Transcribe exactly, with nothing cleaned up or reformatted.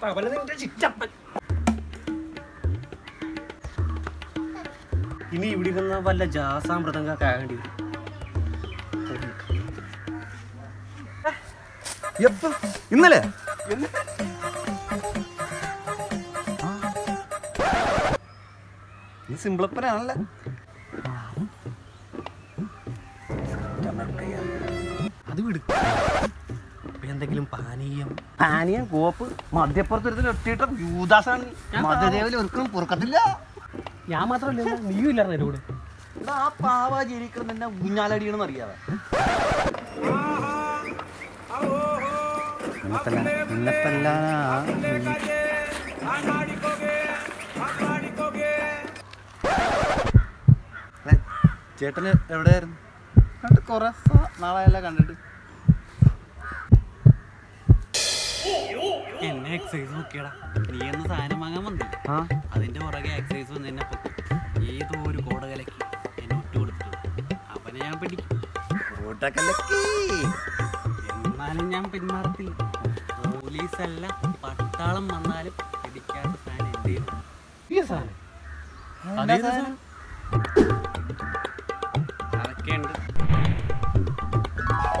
Pak, balik lagi cepat. Ini ibudi kan na balik jasa samratangga kayak gini. Yap, ini le? Ini simple pernah le? Paniyam. Paniyam go up. Madhya Pradesh theatre Yudasan. Madhya Devi le orkam porkatilla. Yaha matra le niyu illar ne road. Na paava jiri kar na gunyala diyan mariya. Natala natala. Angadi koge, angadi koge. Ne, theatre ne evade. Nat korasa naala ella kandu. In exercise, kira. Ni anu sahaja mangan mandi. Hah? Adinja orang yang exercise tu, ni apa? Ini tu orang koda kelakki. Anu tur tur. Apa ni yang pergi? Koda kelakki. Mana yang pergi marti? Polis allah, patalam mandalip. Ini kira sahaja ni. Iya sahaja. Ada sahaja. Anak